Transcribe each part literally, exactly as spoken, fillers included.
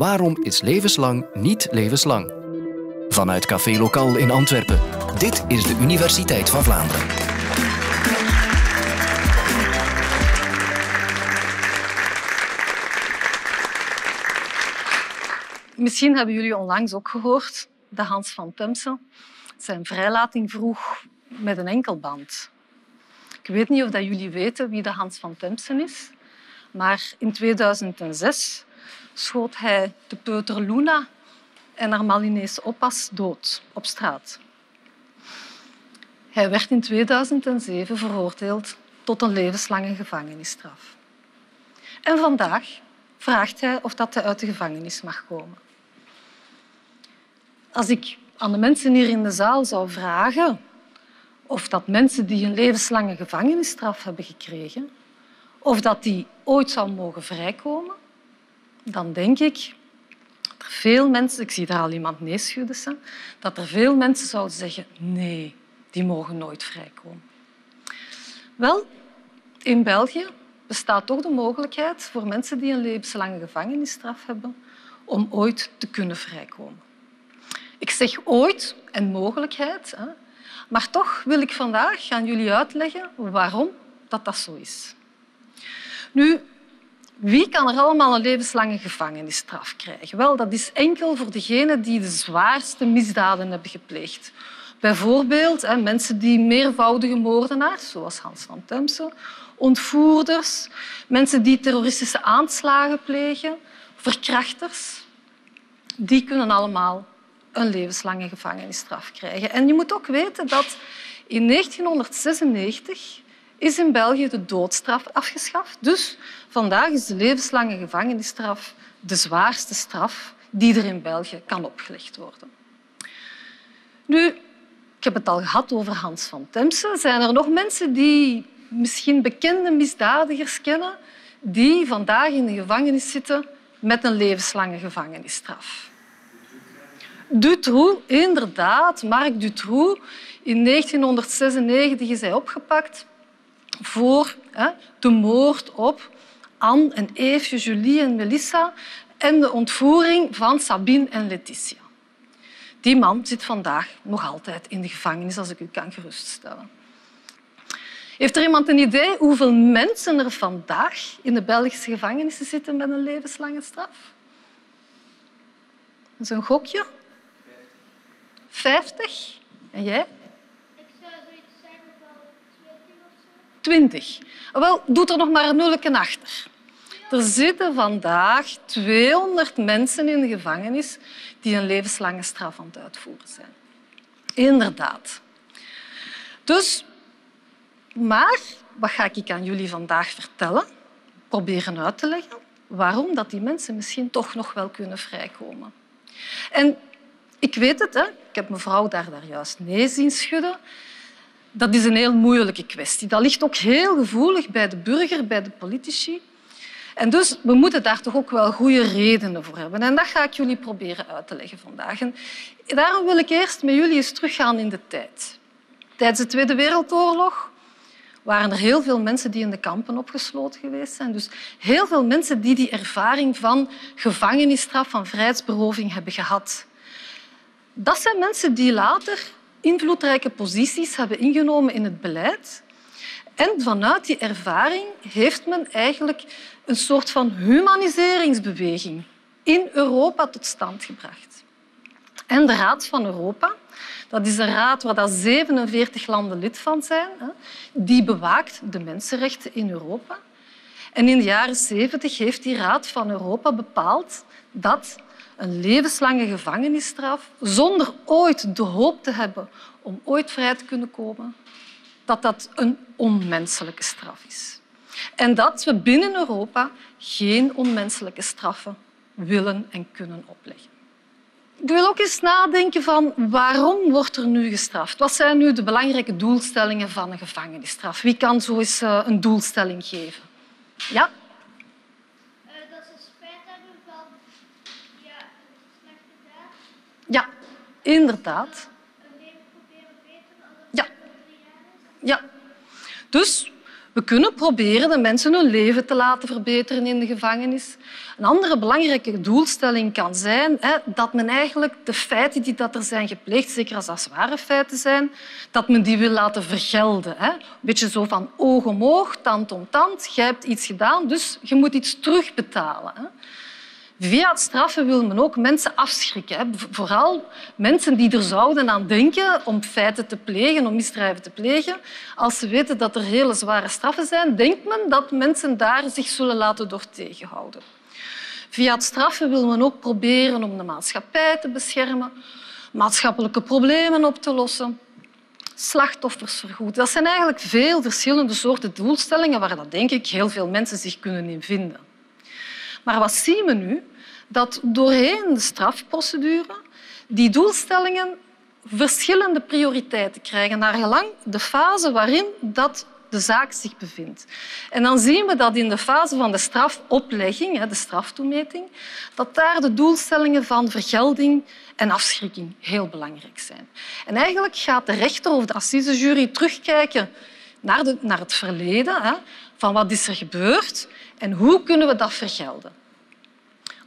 Waarom is levenslang niet levenslang? Vanuit Café Lokaal in Antwerpen. Dit is de Universiteit van Vlaanderen. Misschien hebben jullie onlangs ook gehoord dat Hans van Pempsen zijn vrijlating vroeg met een enkelband. Ik weet niet of jullie weten wie de Hans van Pempsen is, maar in tweeduizend zes schoot hij de peuter Luna en haar Malinese oppas dood op straat. Hij werd in tweeduizend zeven veroordeeld tot een levenslange gevangenisstraf. En vandaag vraagt hij of dat hij uit de gevangenis mag komen. Als ik aan de mensen hier in de zaal zou vragen of dat mensen die een levenslange gevangenisstraf hebben gekregen, of dat die ooit zou mogen vrijkomen, dan denk ik dat er veel mensen, ik zie daar al iemand nee schudden, dat er veel mensen zouden zeggen nee, die mogen nooit vrijkomen. Wel, in België bestaat toch de mogelijkheid voor mensen die een levenslange gevangenisstraf hebben om ooit te kunnen vrijkomen. Ik zeg ooit en mogelijkheid, hè? Maar toch wil ik vandaag aan jullie uitleggen waarom dat, dat zo is. Nu, wie kan er allemaal een levenslange gevangenisstraf krijgen? Wel, dat is enkel voor degenen die de zwaarste misdaden hebben gepleegd. Bijvoorbeeld hè, mensen die meervoudige moordenaars, zoals Hans van Pempsen, ontvoerders, mensen die terroristische aanslagen plegen, verkrachters, die kunnen allemaal een levenslange gevangenisstraf krijgen. En je moet ook weten dat in negentienhonderdzesennegentig is in België de doodstraf afgeschaft. Dus vandaag is de levenslange gevangenisstraf de zwaarste straf die er in België kan opgelegd worden. Nu, ik heb het al gehad over Hans van Pempsen. Zijn er nog mensen die misschien bekende misdadigers kennen die vandaag in de gevangenis zitten met een levenslange gevangenisstraf? Dutroux, inderdaad. Marc Dutroux. In negentienhonderdzesennegentig is hij opgepakt voor hè, de moord op Anne en Eefje, Julie en Melissa en de ontvoering van Sabine en Letitia. Die man zit vandaag nog altijd in de gevangenis, als ik u kan geruststellen. Heeft er iemand een idee hoeveel mensen er vandaag in de Belgische gevangenissen zitten met een levenslange straf? Dat is een gokje. vijftig. En jij? Ik zou zoiets zeggen van twintig of zo. twintig. Wel, doet er nog maar een nulletje achter. Er zitten vandaag tweehonderd mensen in de gevangenis die een levenslange straf aan het uitvoeren zijn. Inderdaad. Dus, maar wat ga ik aan jullie vandaag vertellen? Proberen uit te leggen waarom dat die mensen misschien toch nog wel kunnen vrijkomen. En ik weet het, hè? Ik heb mevrouw daar, daar juist nee zien schudden. Dat is een heel moeilijke kwestie. Dat ligt ook heel gevoelig bij de burger, bij de politici. En dus, we moeten daar toch ook wel goede redenen voor hebben. En dat ga ik jullie proberen uit te leggen vandaag. En daarom wil ik eerst met jullie eens teruggaan in de tijd. Tijdens de Tweede Wereldoorlog waren er heel veel mensen die in de kampen opgesloten geweest zijn. Dus heel veel mensen die die ervaring van gevangenisstraf, van vrijheidsberoving hebben gehad. Dat zijn mensen die later invloedrijke posities hebben ingenomen in het beleid. En vanuit die ervaring heeft men eigenlijk een soort van humaniseringsbeweging in Europa tot stand gebracht. En de Raad van Europa, dat is een raad waar zevenenveertig landen lid van zijn, die bewaakt de mensenrechten in Europa. En in de jaren zeventig heeft die Raad van Europa bepaald dat een levenslange gevangenisstraf, zonder ooit de hoop te hebben om ooit vrij te kunnen komen, dat dat een onmenselijke straf is. En dat we binnen Europa geen onmenselijke straffen willen en kunnen opleggen. Ik wil ook eens nadenken van waarom wordt er nu gestraft? Wat zijn nu de belangrijke doelstellingen van een gevangenisstraf? Wie kan zo eens een doelstelling geven? Ja? Ja, inderdaad. Een leven proberen beter dan dat het drie jaar is. Ja. Dus We kunnen proberen de mensen hun leven te laten verbeteren in de gevangenis. Een andere belangrijke doelstelling kan zijn hè, dat men eigenlijk de feiten die dat er zijn gepleegd, zeker als dat zware feiten zijn, dat men die wil laten vergelden. Hè. Een beetje zo van oog om oog, tand om tand. Jij hebt iets gedaan, dus je moet iets terugbetalen. Hè. Via het straffen wil men ook mensen afschrikken. Hè. Vooral mensen die er zouden aan denken om feiten te plegen, om misdrijven te plegen. Als ze weten dat er hele zware straffen zijn, denkt men dat mensen daar zich zullen laten door tegenhouden. Via het straffen wil men ook proberen om de maatschappij te beschermen, maatschappelijke problemen op te lossen, slachtoffers vergoeden. Dat zijn eigenlijk veel verschillende soorten doelstellingen waar dat, denk ik, heel veel mensen zich kunnen in vinden. Maar wat zien we nu? Dat doorheen de strafprocedure die doelstellingen verschillende prioriteiten krijgen, naar gelang de fase waarin dat de zaak zich bevindt. En dan zien we dat in de fase van de strafoplegging, de straftoemeting, dat daar de doelstellingen van vergelding en afschrikking heel belangrijk zijn. En eigenlijk gaat de rechter of de assisejury terugkijken naar, de, naar het verleden, hè, van wat is er gebeurd en hoe kunnen we dat vergelden.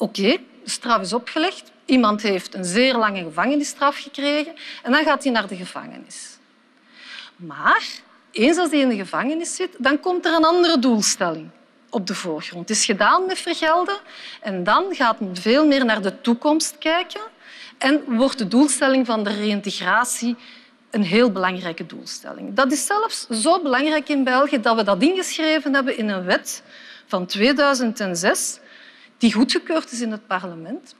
Oké, okay, de straf is opgelegd, iemand heeft een zeer lange gevangenisstraf gekregen en dan gaat hij naar de gevangenis. Maar eens als hij in de gevangenis zit, dan komt er een andere doelstelling op de voorgrond. Het is gedaan met vergelden en dan gaat men veel meer naar de toekomst kijken en wordt de doelstelling van de reïntegratie een heel belangrijke doelstelling. Dat is zelfs zo belangrijk in België dat we dat ingeschreven hebben in een wet van tweeduizend zes die goedgekeurd is in het parlement.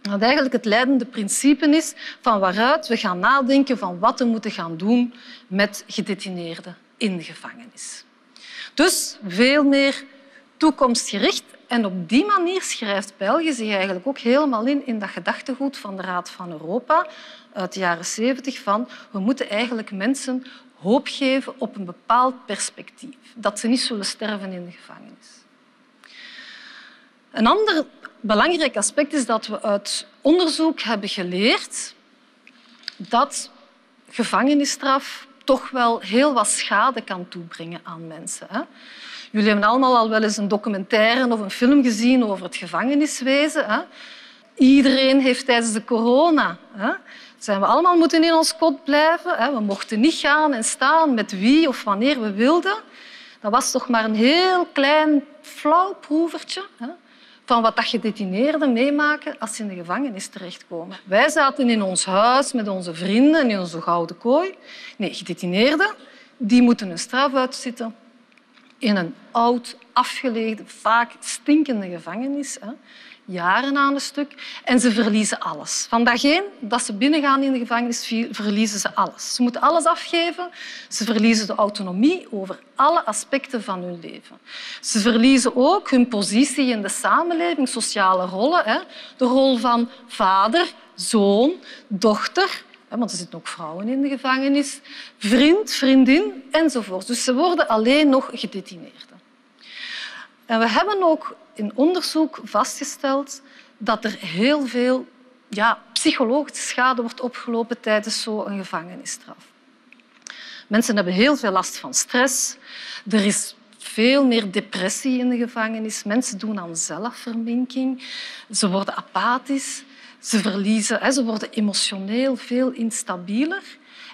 Dat eigenlijk het leidende principe is van waaruit we gaan nadenken van wat we moeten gaan doen met gedetineerden in de gevangenis. Dus veel meer toekomstgericht. En op die manier schrijft België zich eigenlijk ook helemaal in in dat gedachtegoed van de Raad van Europa uit de jaren zeventig van we moeten eigenlijk mensen hoop geven op een bepaald perspectief. Dat ze niet zullen sterven in de gevangenis. Een ander belangrijk aspect is dat we uit onderzoek hebben geleerd dat gevangenisstraf toch wel heel wat schade kan toebrengen aan mensen. Jullie hebben allemaal al wel eens een documentaire of een film gezien over het gevangeniswezen. Iedereen heeft tijdens de corona... Zijn we allemaal moeten in ons kot blijven. We mochten niet gaan en staan met wie of wanneer we wilden. Dat was toch maar een heel klein flauw proevertje van wat gedetineerden meemaken als ze in de gevangenis terechtkomen. Wij zaten in ons huis met onze vrienden en in onze gouden kooi. Nee, gedetineerden die moeten hun straf uitzitten in een oud, afgelegen, vaak stinkende gevangenis. Hè. Jaren aan een stuk. En ze verliezen alles. Van datgene dat ze binnengaan in de gevangenis, verliezen ze alles. Ze moeten alles afgeven. Ze verliezen de autonomie over alle aspecten van hun leven. Ze verliezen ook hun positie in de samenleving, sociale rollen. Hè. De rol van vader, zoon, dochter... Want er zitten ook vrouwen in de gevangenis, vriend, vriendin enzovoort. Dus ze worden alleen nog gedetineerden. En we hebben ook in onderzoek vastgesteld dat er heel veel ja, psychologische schade wordt opgelopen tijdens zo'n gevangenisstraf. Mensen hebben heel veel last van stress. Er is veel meer depressie in de gevangenis. Mensen doen aan zelfverminking. Ze worden apathisch. Ze verliezen, ze worden emotioneel veel instabieler.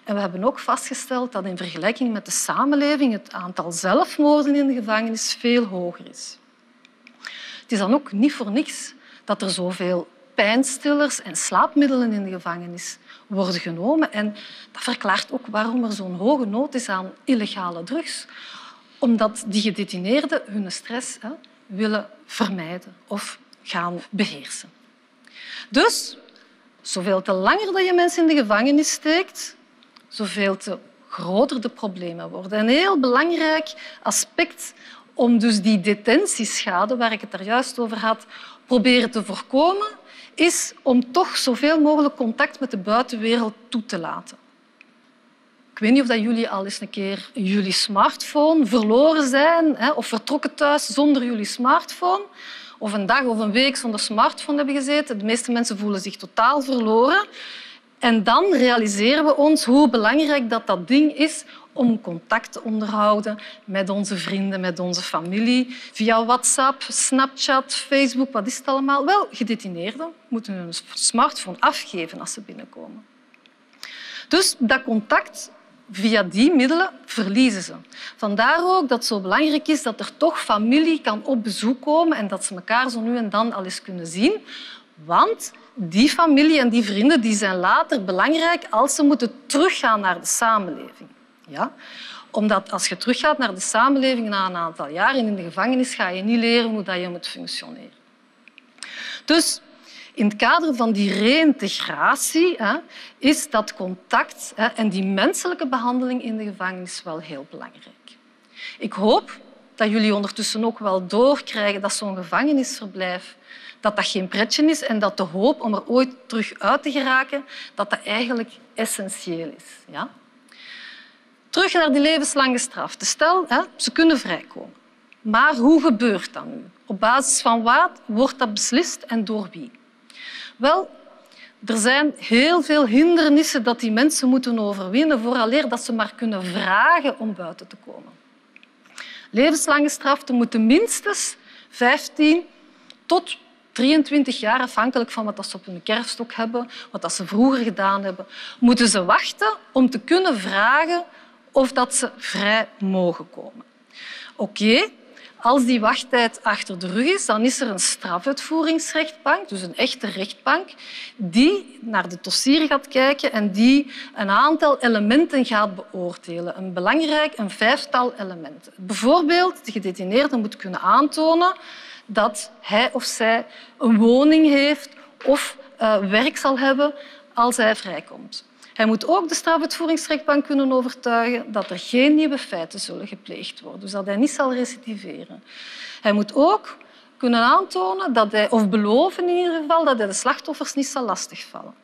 En we hebben ook vastgesteld dat in vergelijking met de samenleving het aantal zelfmoorden in de gevangenis veel hoger is. Het is dan ook niet voor niks dat er zoveel pijnstillers en slaapmiddelen in de gevangenis worden genomen. En dat verklaart ook waarom er zo'n hoge nood is aan illegale drugs. Omdat die gedetineerden hun stress hè, willen vermijden of gaan beheersen. Dus, zoveel te langer dat je mensen in de gevangenis steekt, zoveel te groter de problemen worden. Een heel belangrijk aspect om dus die detentieschade, waar ik het daar juist over had, proberen te voorkomen, is om toch zoveel mogelijk contact met de buitenwereld toe te laten. Ik weet niet of jullie al eens een keer jullie smartphone verloren zijn of vertrokken thuis zonder jullie smartphone. Of een dag of een week zonder smartphone hebben gezeten. De meeste mensen voelen zich totaal verloren. En dan realiseren we ons hoe belangrijk dat, dat ding is om contact te onderhouden met onze vrienden, met onze familie. Via WhatsApp, Snapchat, Facebook, wat is het allemaal? Wel, gedetineerden moeten hun smartphone afgeven als ze binnenkomen. Dus dat contact, via die middelen verliezen ze. Vandaar ook dat het zo belangrijk is dat er toch familie kan op bezoek komen en dat ze elkaar zo nu en dan al eens kunnen zien. Want die familie en die vrienden die zijn later belangrijk als ze moeten teruggaan naar de samenleving. Ja? Omdat als je teruggaat naar de samenleving na een aantal jaar in de gevangenis, ga je niet leren hoe je moet functioneren. Dus in het kader van die reïntegratie hè, is dat contact hè, en die menselijke behandeling in de gevangenis wel heel belangrijk. Ik hoop dat jullie ondertussen ook wel doorkrijgen dat zo'n gevangenisverblijf dat dat geen pretje is en dat de hoop om er ooit terug uit te geraken dat dat eigenlijk essentieel is. Ja? Terug naar die levenslange straf. Stel, hè, ze kunnen vrijkomen. Maar hoe gebeurt dat nu? Op basis van wat wordt dat beslist en door wie? Wel, er zijn heel veel hindernissen dat die mensen moeten overwinnen vooraleer dat ze maar kunnen vragen om buiten te komen. Levenslange straf moeten minstens vijftien tot drieëntwintig jaar, afhankelijk van wat ze op hun kerfstok hebben, wat ze vroeger gedaan hebben, moeten ze wachten om te kunnen vragen of dat ze vrij mogen komen. Oké. Okay. Als die wachttijd achter de rug is, dan is er een strafuitvoeringsrechtbank, dus een echte rechtbank, die naar de dossier gaat kijken en die een aantal elementen gaat beoordelen. Een belangrijk, een vijftal elementen. Bijvoorbeeld, de gedetineerde moet kunnen aantonen dat hij of zij een woning heeft of uh, werk zal hebben als hij vrijkomt. Hij moet ook de strafuitvoeringsrechtbank kunnen overtuigen dat er geen nieuwe feiten zullen gepleegd worden, dus dat hij niet zal recidiveren. Hij moet ook kunnen aantonen dat hij, of beloven in ieder geval, dat hij de slachtoffers niet zal lastigvallen.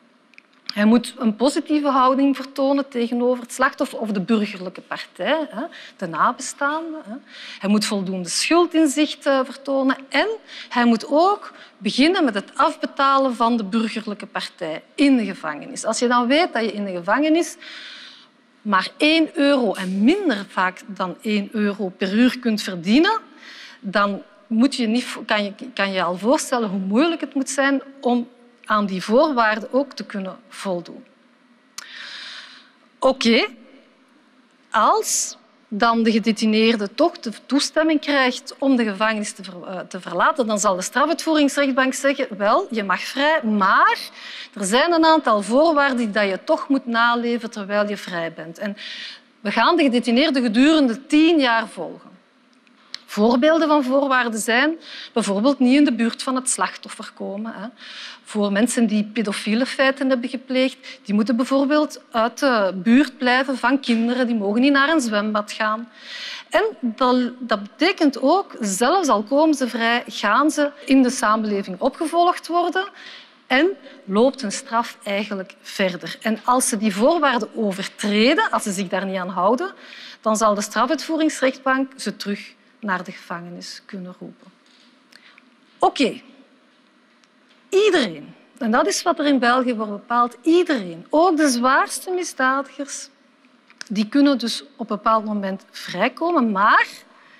Hij moet een positieve houding vertonen tegenover het slachtoffer of de burgerlijke partij, de nabestaanden. Hij moet voldoende schuldinzicht vertonen en hij moet ook beginnen met het afbetalen van de burgerlijke partij in de gevangenis. Als je dan weet dat je in de gevangenis maar één euro en minder vaak dan één euro per uur kunt verdienen, dan moet je niet, kan je, kan je al voorstellen hoe moeilijk het moet zijn om aan die voorwaarden ook te kunnen voldoen. Oké, okay. Als dan de gedetineerde toch de toestemming krijgt om de gevangenis te, ver te verlaten, dan zal de strafuitvoeringsrechtbank zeggen, wel, je mag vrij, maar er zijn een aantal voorwaarden die je toch moet naleven terwijl je vrij bent. En we gaan de gedetineerde gedurende tien jaar volgen. Voorbeelden van voorwaarden zijn bijvoorbeeld niet in de buurt van het slachtoffer komen. Voor mensen die pedofiele feiten hebben gepleegd, die moeten bijvoorbeeld uit de buurt blijven van kinderen. Die mogen niet naar een zwembad gaan. En dat betekent ook, zelfs al komen ze vrij, gaan ze in de samenleving opgevolgd worden en loopt hun straf eigenlijk verder. En als ze die voorwaarden overtreden, als ze zich daar niet aan houden, dan zal de strafuitvoeringsrechtbank ze terug naar de gevangenis kunnen roepen. Oké. Okay. Iedereen, en dat is wat er in België wordt bepaald, iedereen, ook de zwaarste misdadigers, die kunnen dus op een bepaald moment vrijkomen, maar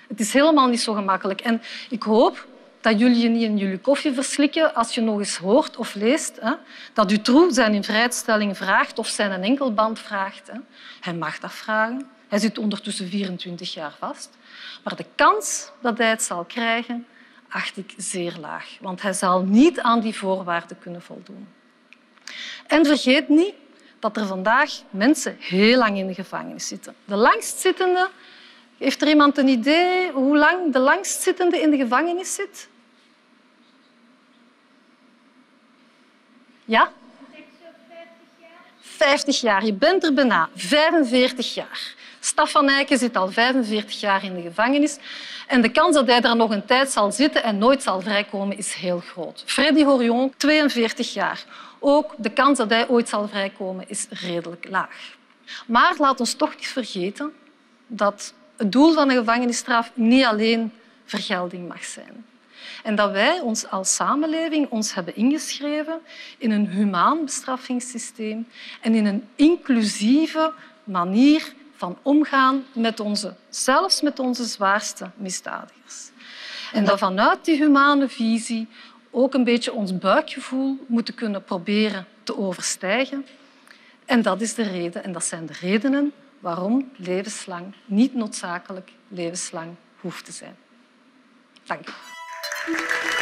het is helemaal niet zo gemakkelijk. En ik hoop dat jullie je niet in jullie koffie verslikken als je nog eens hoort of leest hè, dat Dutroux zijn invrijstelling vraagt of zijn een enkelband vraagt. Hè. Hij mag dat vragen. Hij zit ondertussen vierentwintig jaar vast. Maar de kans dat hij het zal krijgen, acht ik zeer laag. Want hij zal niet aan die voorwaarden kunnen voldoen. En vergeet niet dat er vandaag mensen heel lang in de gevangenis zitten. De langstzittende, heeft er iemand een idee hoe lang de langstzittende in de gevangenis zit? Ja? vijftig jaar. Je bent er bijna. vijfenveertig jaar. Staffan Eiken zit al vijfenveertig jaar in de gevangenis. En de kans dat hij daar nog een tijd zal zitten en nooit zal vrijkomen is heel groot. Freddy Horion, tweeënveertig jaar. Ook de kans dat hij ooit zal vrijkomen is redelijk laag. Maar laat ons toch niet vergeten dat het doel van een gevangenisstraf niet alleen vergelding mag zijn. En dat wij ons als samenleving ons hebben ingeschreven in een humaan bestraffingssysteem en in een inclusieve manier van omgaan met onze, zelfs met onze zwaarste misdadigers. En dat vanuit die humane visie ook een beetje ons buikgevoel moeten kunnen proberen te overstijgen. En dat is de reden, en dat zijn de redenen waarom levenslang niet noodzakelijk levenslang hoeft te zijn. Dank u.